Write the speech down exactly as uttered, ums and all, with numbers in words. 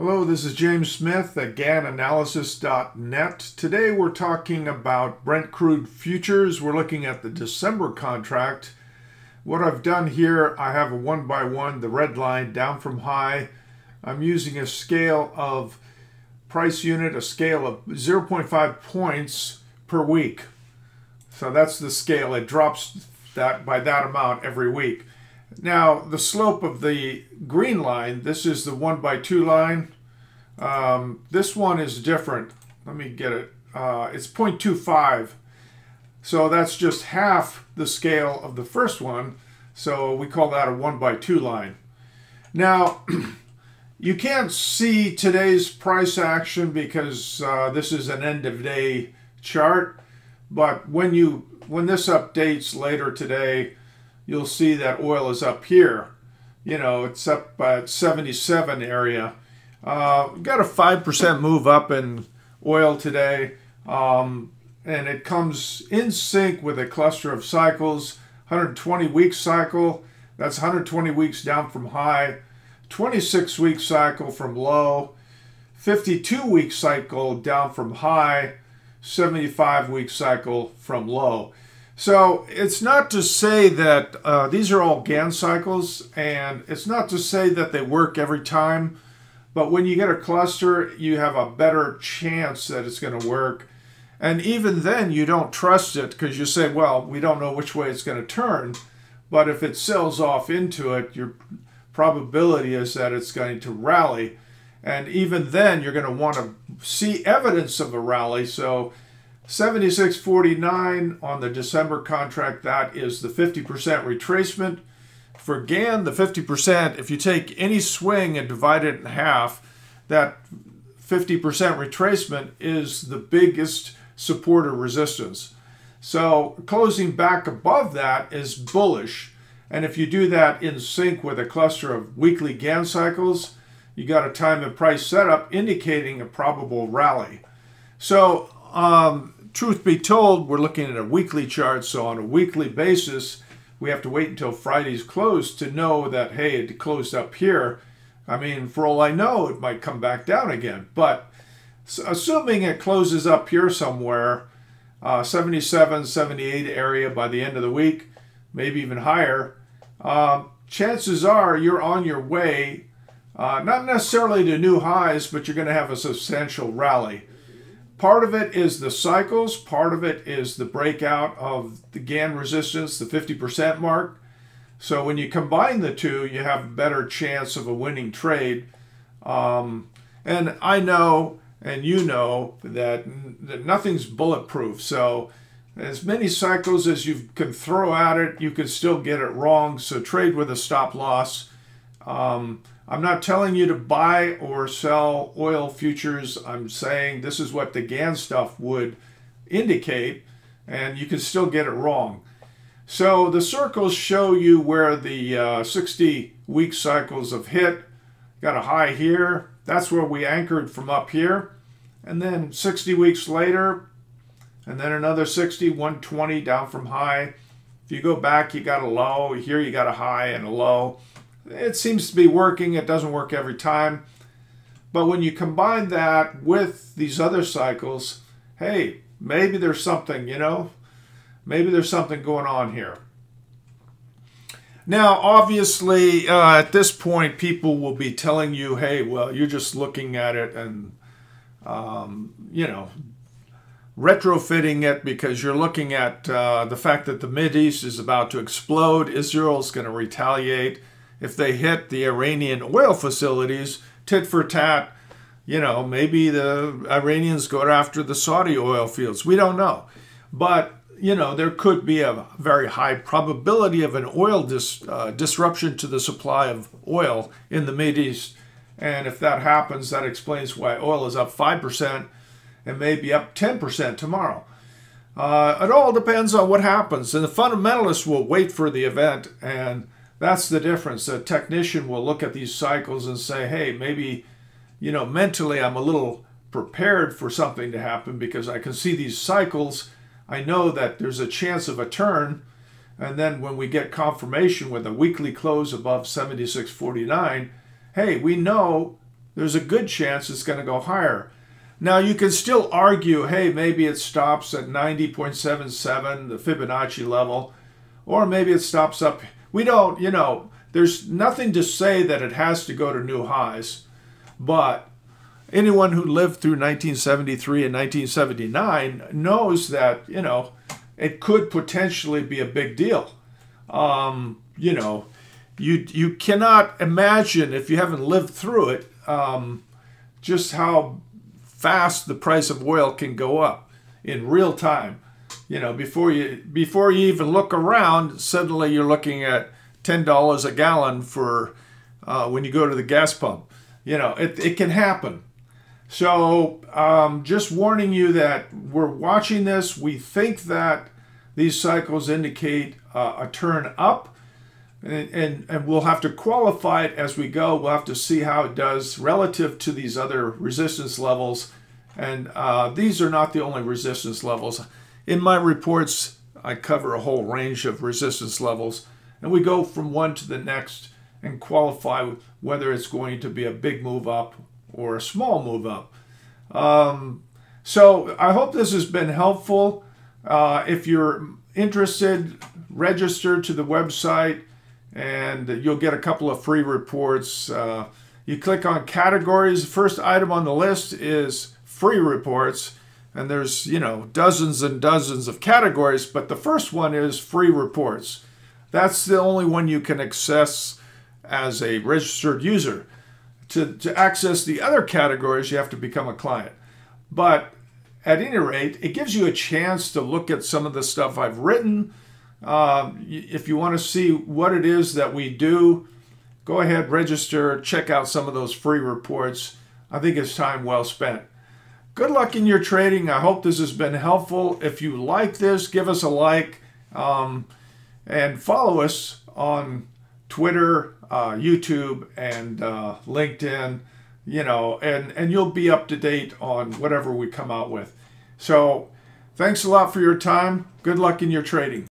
Hello, this is James Smith at Gann Analysis dot net. Today we're talking about Brent crude futures. We're looking at the December contract. What I've done here, I have a one by one, the red line down from high. I'm using a scale of price unit, a scale of zero point five points per week. So that's the scale. It drops that by that amount every week. Now, the slope of the green line, this is the one by two line. Um, this one is different. Let me get it. Uh, it's zero point two five. So that's just half the scale of the first one. So we call that a one by two line. Now, you can't see today's price action because uh, this is an end of day chart. But when you when this updates later today, you'll see that oil is up here. You know, it's up at seventy-seven area. Uh, got a five percent move up in oil today. Um, and it comes in sync with a cluster of cycles. one hundred twenty week cycle, that's one hundred twenty weeks down from high. twenty-six week cycle from low. fifty-two week cycle down from high. seventy-five week cycle from low. So it's not to say that uh, these are all Gann cycles, and it's not to say that they work every time, but when you get a cluster, you have a better chance that it's going to work. And even then, you don't trust it because you say, well, we don't know which way it's going to turn, but if it sells off into it, your probability is that it's going to rally. And even then, you're going to want to see evidence of a rally. So seventy-six forty-nine on the December contract, that is the fifty percent retracement. For Gann, the fifty percent, if you take any swing and divide it in half, that fifty percent retracement is the biggest support or resistance. So closing back above that is bullish. And if you do that in sync with a cluster of weekly Gann cycles, you got a time and price setup indicating a probable rally. So um, truth be told, we're looking at a weekly chart, so on a weekly basis, we have to wait until Friday's close to know that, hey, it closed up here. I mean, for all I know, it might come back down again. But assuming it closes up here somewhere, uh, seventy-seven, seventy-eight area by the end of the week, maybe even higher, uh, chances are you're on your way, uh, not necessarily to new highs, but you're going to have a substantial rally. Part of it is the cycles, part of it is the breakout of the Gann resistance, the fifty percent mark. So when you combine the two, you have a better chance of a winning trade. Um, and I know, and you know, that, that nothing's bulletproof. So as many cycles as you can throw at it, you can still get it wrong. So trade with a stop loss. Um, I'm not telling you to buy or sell oil futures. I'm saying this is what the Gann stuff would indicate, and you can still get it wrong. So the circles show you where the uh, sixty week cycles have hit. Got a high here. That's where we anchored from up here. And then sixty weeks later, and then another sixty, one twenty down from high. If you go back, you got a low. Here you got a high and a low. It seems to be working. It doesn't work every time. But when you combine that with these other cycles, hey, maybe there's something, you know? Maybe there's something going on here. Now, obviously, uh, at this point, people will be telling you, hey, well, you're just looking at it and, um, you know, retrofitting it because you're looking at uh, the fact that the Mideast is about to explode. Israel's going to retaliate. If they hit the Iranian oil facilities, tit for tat, you know, maybe the Iranians go after the Saudi oil fields. We don't know. But, you know, there could be a very high probability of an oil dis, uh, disruption to the supply of oil in the Mideast. And if that happens, that explains why oil is up five percent and maybe up ten percent tomorrow. Uh, it all depends on what happens. And the fundamentalists will wait for the event, and that's the difference. A technician will look at these cycles and say, hey, maybe, you know, mentally I'm a little prepared for something to happen because I can see these cycles. I know that there's a chance of a turn. And then when we get confirmation with a weekly close above seventy-six forty-nine, hey, we know there's a good chance it's going to go higher. Now, you can still argue, hey, maybe it stops at ninety point seven seven, the Fibonacci level, or maybe it stops up. We don't, you know, there's nothing to say that it has to go to new highs, but anyone who lived through nineteen seventy-three and nineteen seventy-nine knows that, you know, it could potentially be a big deal. Um, you know, you, you cannot imagine, if you haven't lived through it, um, just how fast the price of oil can go up in real time. You know, before you before you even look around, suddenly you're looking at ten dollars a gallon for uh, when you go to the gas pump. You know, it, it can happen. So um, just warning you that we're watching this. We think that these cycles indicate uh, a turn up, and, and, and we'll have to qualify it as we go. We'll have to see how it does relative to these other resistance levels. And uh, these are not the only resistance levels. In my reports, I cover a whole range of resistance levels, and we go from one to the next and qualify whether it's going to be a big move up or a small move up. Um, so I hope this has been helpful. Uh, if you're interested, register to the website, and you'll get a couple of free reports. Uh, you click on categories. The first item on the list is free reports. And there's, you know, dozens and dozens of categories. But the first one is free reports. That's the only one you can access as a registered user. To, to access the other categories, you have to become a client. But at any rate, it gives you a chance to look at some of the stuff I've written. Um, if you want to see what it is that we do, go ahead, register, check out some of those free reports. I think it's time well spent. Good luck in your trading. I hope this has been helpful. If you like this, give us a like, um, and follow us on Twitter, uh, YouTube, and uh, LinkedIn, you know, and, and you'll be up to date on whatever we come out with. So thanks a lot for your time. Good luck in your trading.